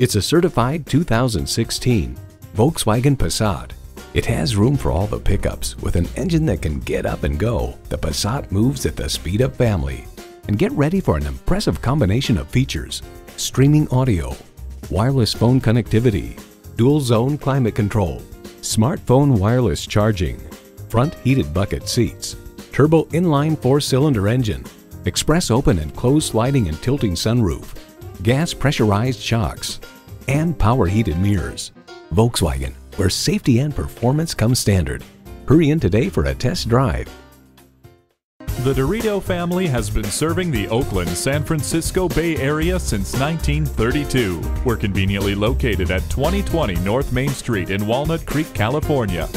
It's a certified 2016 Volkswagen Passat. It has room for all the pickups with an engine that can get up and go. The Passat moves at the speed of family. And get ready for an impressive combination of features: streaming audio, wireless phone connectivity, dual zone climate control, smartphone wireless charging, front heated bucket seats, turbo inline 4-cylinder engine, express open and closed sliding and tilting sunroof, gas pressurized shocks, and power heated mirrors. Volkswagen, where safety and performance come standard. Hurry in today for a test drive. The Dirito family has been serving the Oakland, San Francisco Bay Area since 1932. We're conveniently located at 2020 North Main Street in Walnut Creek, California.